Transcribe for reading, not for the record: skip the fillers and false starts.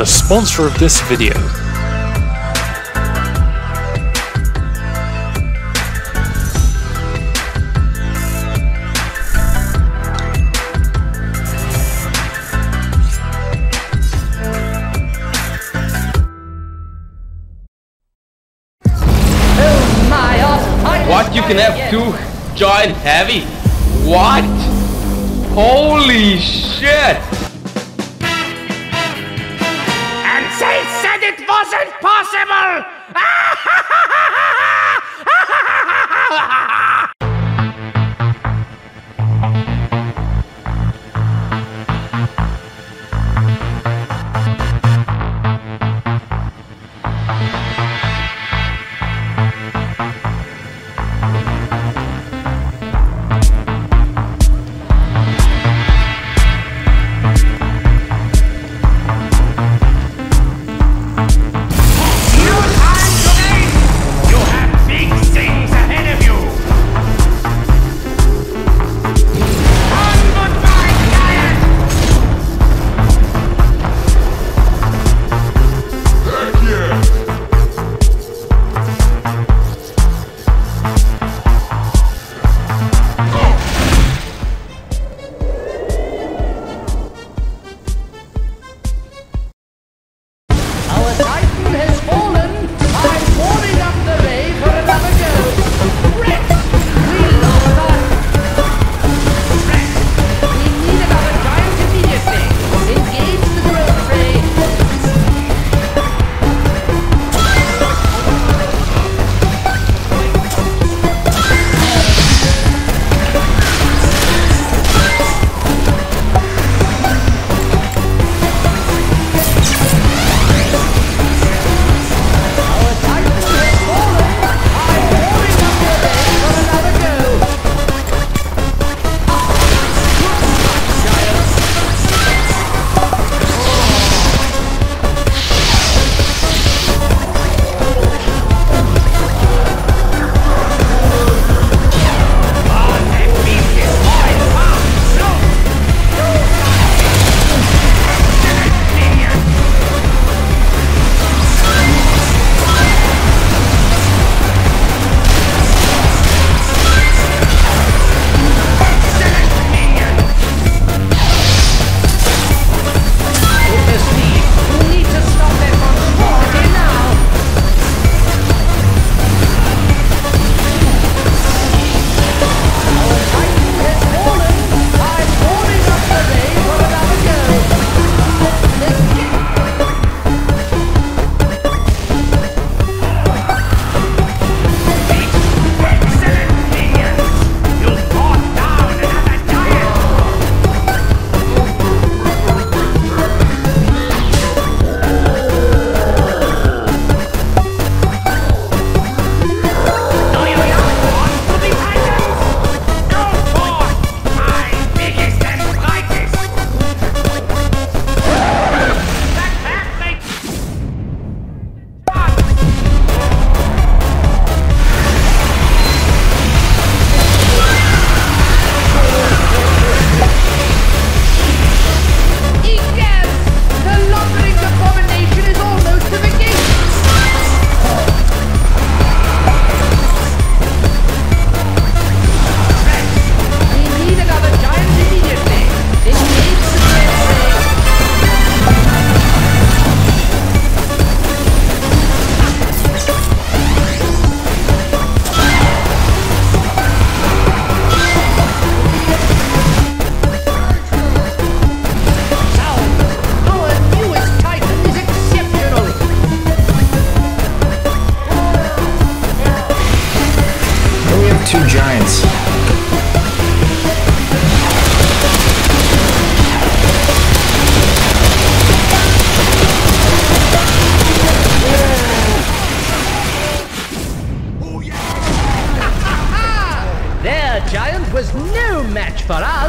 the sponsor of this video. What? You can have two giant heavy? What? Holy shit! And they said it wasn't possible! Two giants. Their giant was no match for us.